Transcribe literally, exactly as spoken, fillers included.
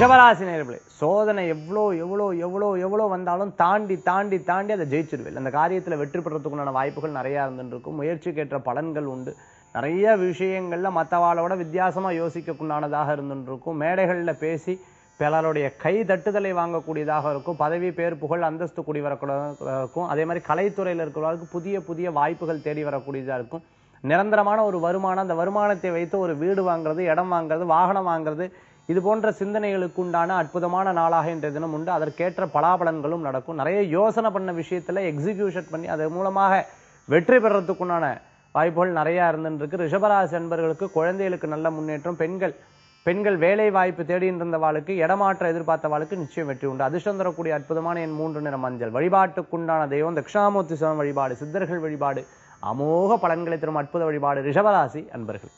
ரிஷபராசி நேயர்களே, சோதனை எவ்வளோ எவ்வளோ எவ்வளோ எவ்வளோ வந்தாலும் தாண்டி தாண்டி தாண்டி அதை ஜெயிச்சிடுவேன். அந்த காரியத்தில் வெற்றி பெறத்துக்குண்டான வாய்ப்புகள் நிறையா இருந்துருக்கும். முயற்சிக்கேற்ற பலன்கள் உண்டு. நிறைய விஷயங்களில் மற்றவாளோட வித்தியாசமாக யோசிக்கக்குண்டானதாக இருந்துருக்கும். மேடைகளில் பேசி பலருடைய கை தட்டுதலை வாங்கக்கூடியதாக இருக்கும். பதவி பேர் புகழ் அந்தஸ்து கூடி வரக்கூடியதாக இருக்கும். அதே மாதிரி கலைத்துறையில் இருக்கிறவர்களுக்கு புதிய புதிய வாய்ப்புகள் தேடி வரக்கூடியதாக இருக்கும். நிரந்தரமான ஒரு வருமானம், அந்த வருமானத்தை வைத்து ஒரு வீடு வாங்குறது, இடம் வாங்குறது, வாகனம் வாங்குறது, இது போன்ற சிந்தனைகளுக்கு உண்டான அற்புதமான நாளாக இன்றைய தினம் உண்டு. அதற்கேற்ற பலாபலன்களும் நடக்கும். நிறைய யோசனை பண்ண விஷயத்தில் எக்ஸிக்யூஷன் பண்ணி அது மூலமாக வெற்றி பெறத்துக்குண்டான வாய்ப்புகள் நிறையா இருந்துருக்கு. ரிஷபராசி அன்பர்களுக்கு குழந்தைகளுக்கு நல்ல முன்னேற்றம். பெண்கள் பெண்கள் வேலை வாய்ப்பு தேடியிருந்த வாழ்க்கை, இடமாற்ற எதிர்பார்த்த வாழ்க்கை நிச்சயம் வெற்றி உண்டு. அதிர்ஷ்டம் தரக்கூடிய அற்புதமான என் மூன்று நிற மஞ்சள். வழிபாட்டுக்குண்டான தெய்வம் தட்சிணாமூர்த்தி சுவாமி வழிபாடு, சித்தர்கள் வழிபாடு அமோக பலன்களை தரும் அற்புத வழிபாடு ரிஷபராசி அன்பர்கள்.